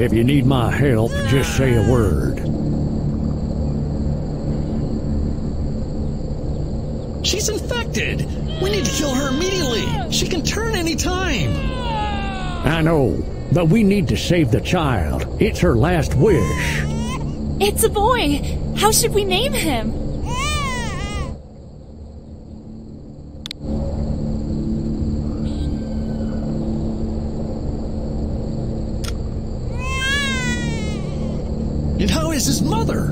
If you need my help, just say a word. She's infected! We need to kill her immediately! She can turn any time! I know, but we need to save the child. It's her last wish. It's a boy! How should we name him? And how is his mother?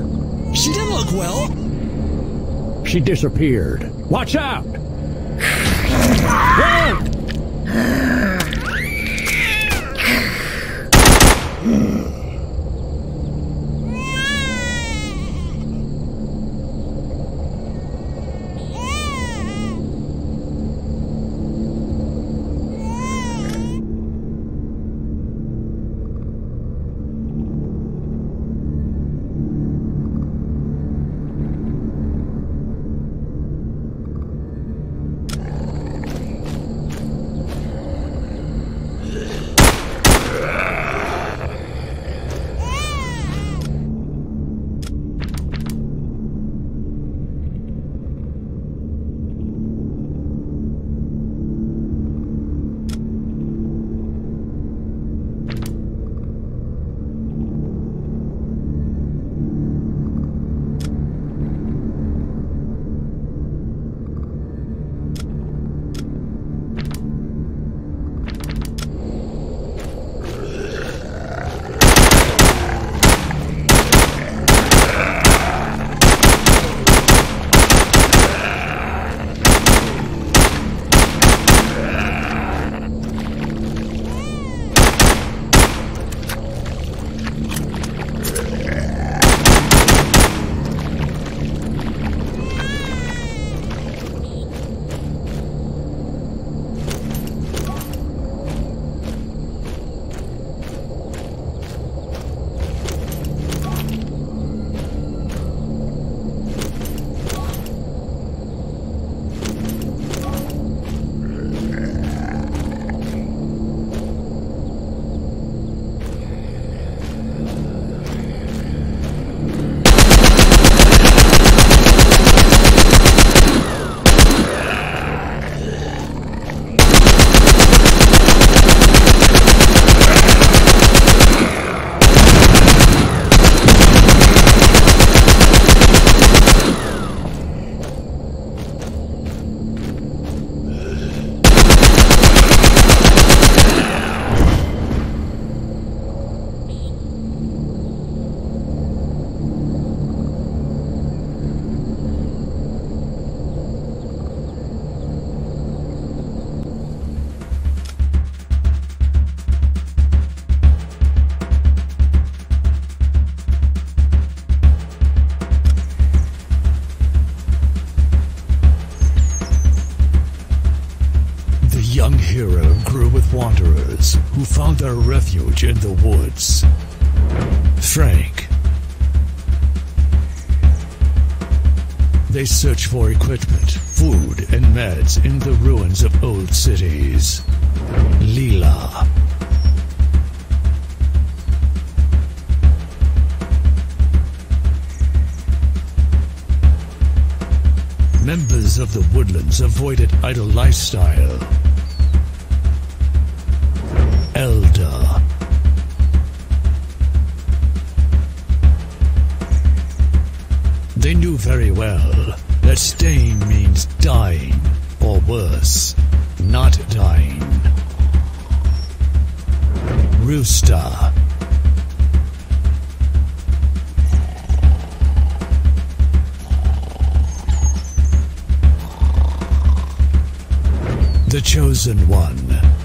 She didn't look well. She disappeared. Watch out! Run! Wanderers who found their refuge in the woods. Frank. They search for equipment, food, and meds in the ruins of old cities. Leela. Members of the Woodlands avoided idle lifestyle. Elder. They knew very well that staying means dying, or worse, not dying. Rooster. The Chosen One.